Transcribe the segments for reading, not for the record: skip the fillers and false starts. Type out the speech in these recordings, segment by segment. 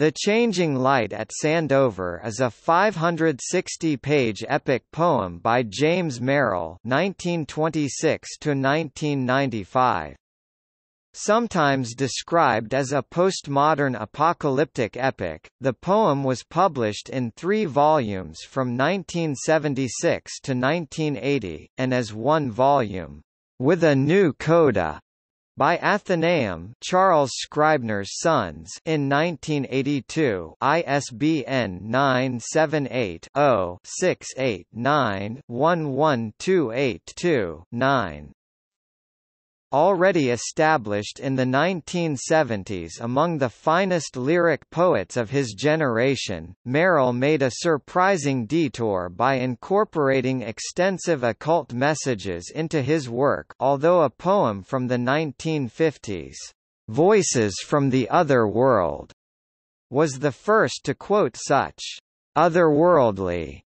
The Changing Light at Sandover is a 560-page epic poem by James Merrill (1926–1995). Sometimes described as a postmodern apocalyptic epic, the poem was published in 3 volumes from 1976 to 1980, and as one volume, with a new coda, by Atheneum, Charles Scribner's Sons, in 1982, ISBN 978-0-689-11282-9. Already established in the 1970s among the finest lyric poets of his generation, Merrill made a surprising detour by incorporating extensive occult messages into his work, although a poem from the 1950s, "Voices from the Other World," was the first to quote such otherworldly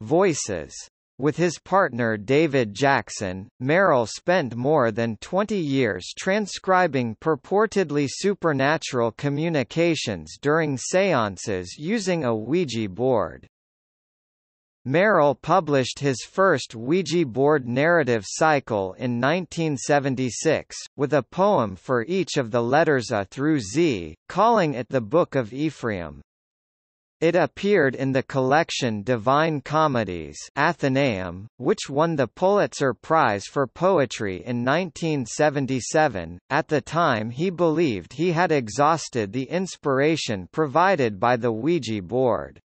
voices. With his partner David Jackson, Merrill spent more than 20 years transcribing purportedly supernatural communications during seances using a Ouija board. Merrill published his first Ouija board narrative cycle in 1976, with a poem for each of the letters A through Z, calling it the Book of Ephraim. It appeared in the collection Divine Comedies, Athenaeum, which won the Pulitzer Prize for Poetry in 1977. At the time, he believed he had exhausted the inspiration provided by the Ouija board.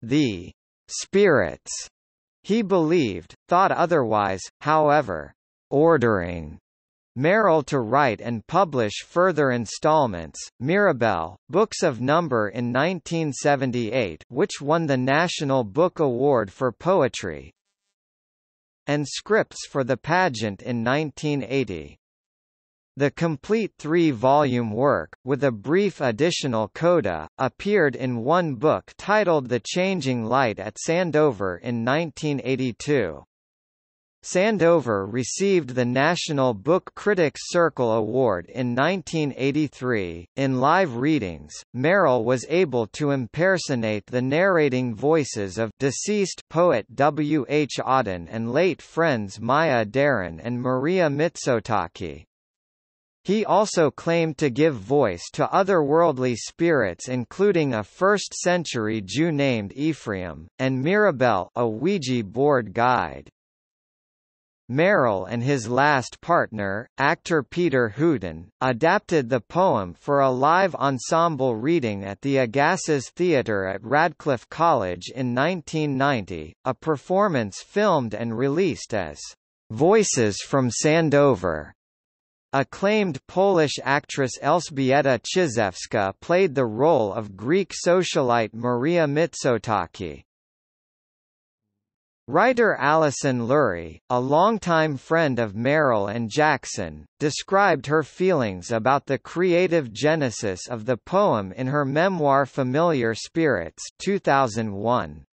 The spirits, he believed, thought otherwise, however, ordering Merrill to write and publish further installments, Mirabelle, Books of Number in 1978, which won the National Book Award for Poetry, and Scripts for the Pageant in 1980. The complete 3-volume work, with a brief additional coda, appeared in one book titled The Changing Light at Sandover in 1982. Sandover received the National Book Critics Circle Award in 1983. In live readings, Merrill was able to impersonate the narrating voices of deceased poet W. H. Auden and late friends Maya Deren and Maria Mitsotaki. He also claimed to give voice to otherworldly spirits, including a 1st-century Jew named Ephraim, and Mirabelle, a Ouija board guide. Merrill and his last partner, actor Peter Hoden, adapted the poem for a live ensemble reading at the Agassiz Theatre at Radcliffe College in 1990, a performance filmed and released as Voices from Sandover. Acclaimed Polish actress Elżbieta Czyzewska played the role of Greek socialite Maria Mitsotaki. Writer Alison Lurie, a longtime friend of Merrill and Jackson, described her feelings about the creative genesis of the poem in her memoir Familiar Spirits 2001.